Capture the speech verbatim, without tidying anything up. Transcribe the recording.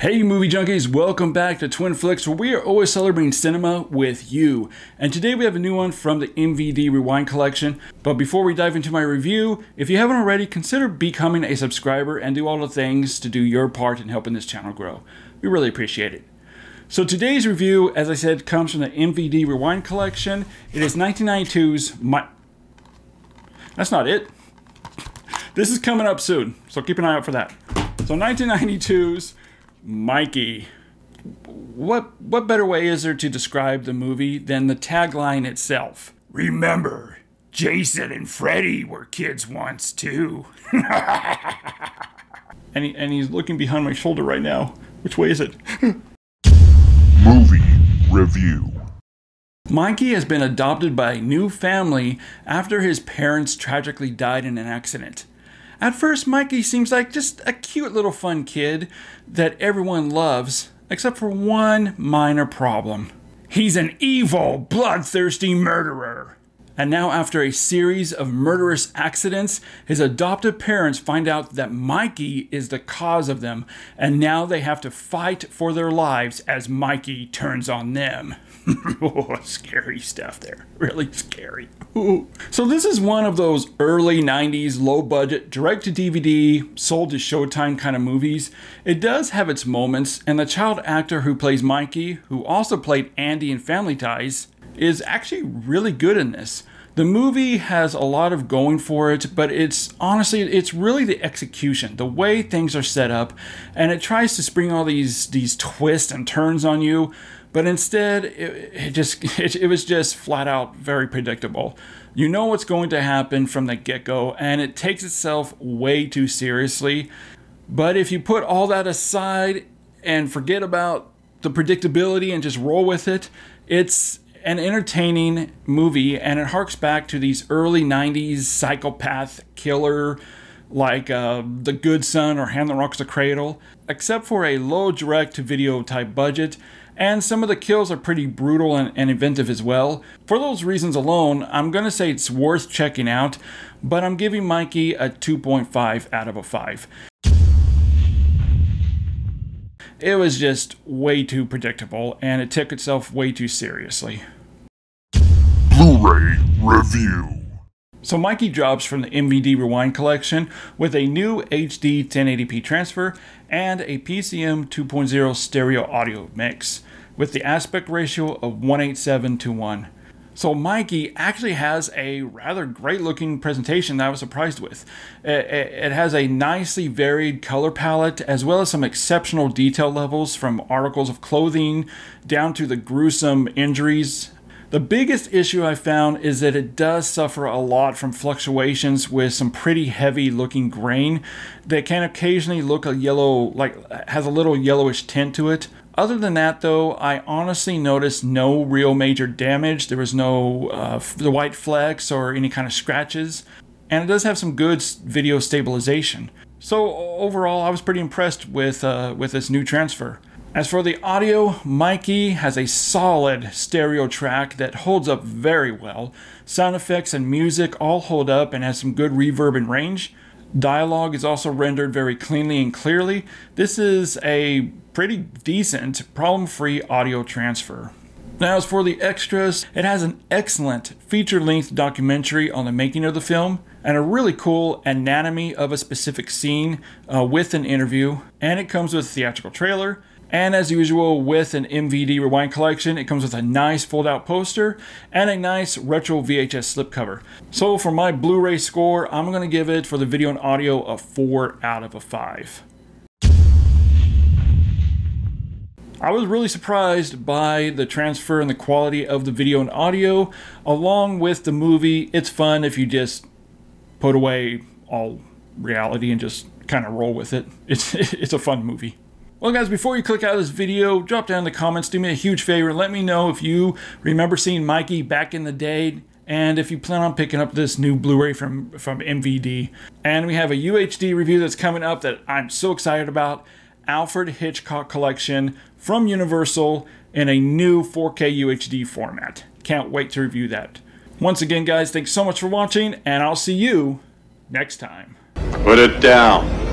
Hey movie junkies, welcome back to Twin Flicks, where we are always celebrating cinema with you. And today we have a new one from the M V D Rewind Collection. But before we dive into my review, if you haven't already, consider becoming a subscriber and do all the things to do your part in helping this channel grow. We really appreciate it. So today's review, as I said, comes from the M V D Rewind Collection. It is nineteen ninety-two's My... That's not it. This is coming up soon, so keep an eye out for that. So nineteen ninety-two's Mikey. What what better way is there to describe the movie than the tagline itself? Remember, Jason and Freddy were kids once too. and he, and he's looking behind my shoulder right now. Which way is it? Movie review. Mikey has been adopted by a new family after his parents tragically died in an accident. At first, Mikey seems like just a cute little fun kid that everyone loves, except for one minor problem. He's an evil, bloodthirsty murderer. And now, after a series of murderous accidents, his adoptive parents find out that Mikey is the cause of them, and now they have to fight for their lives as Mikey turns on them. Oh, scary stuff there. Really scary. Ooh. So this is one of those early nineties low-budget, direct-to-D V D, sold-to-Showtime kind of movies. It does have its moments, and the child actor who plays Mikey, who also played Andy in Family Ties, is actually really good in this. The movie has a lot of going for it, but it's honestly, it's really the execution, the way things are set up, and it tries to spring all these these twists and turns on you, but instead, it, it just it, it was just flat out very predictable. You know what's going to happen from the get-go, and it takes itself way too seriously. But if you put all that aside and forget about the predictability and just roll with it, it's an entertaining movie, and it harks back to these early nineties psychopath killer like uh, The Good Son or Hand That Rocks the Cradle, except for a low direct-to-video type budget, and some of the kills are pretty brutal and, and inventive as well. For those reasons alone, I'm going to say it's worth checking out, but I'm giving Mikey a two point five out of a five. It was just way too predictable, and it took itself way too seriously. Blu-ray review. So Mikey drops from the M V D Rewind Collection with a new H D ten eighty p transfer and a P C M two point oh stereo audio mix with the aspect ratio of one eighty-seven to one. So Mikey actually has a rather great looking presentation that I was surprised with. It has a nicely varied color palette, as well as some exceptional detail levels, from articles of clothing down to the gruesome injuries. The biggest issue I found is that it does suffer a lot from fluctuations with some pretty heavy looking grain that can occasionally look a yellow, like has a little yellowish tint to it. Other than that, though, I honestly noticed no real major damage. There was no uh, the white flecks or any kind of scratches. And it does have some good video stabilization. So overall, I was pretty impressed with, uh, with this new transfer. As for the audio, Mikey has a solid stereo track that holds up very well. Sound effects and music all hold up and has some good reverb and range. Dialogue is also rendered very cleanly and clearly. This is a pretty decent, problem-free audio transfer. Now, as for the extras, it has an excellent feature-length documentary on the making of the film and a really cool anatomy of a specific scene uh, with an interview, and it comes with a theatrical trailer. And as usual with an M V D Rewind Collection, it comes with a nice fold-out poster and a nice retro V H S slipcover. So for my Blu-ray score, I'm going to give it, for the video and audio, a four out of a five. I was really surprised by the transfer and the quality of the video and audio, along with the movie. It's fun if you just put away all reality and just kind of roll with it. It's, it's a fun movie. Well guys, before you click out of this video, drop down in the comments, do me a huge favor, and let me know if you remember seeing Mikey back in the day, and if you plan on picking up this new Blu-ray from, from M V D. And we have a U H D review that's coming up that I'm so excited about. Alfred Hitchcock Collection from Universal in a new four K U H D format. Can't wait to review that. Once again guys, thanks so much for watching, and I'll see you next time. Put it down.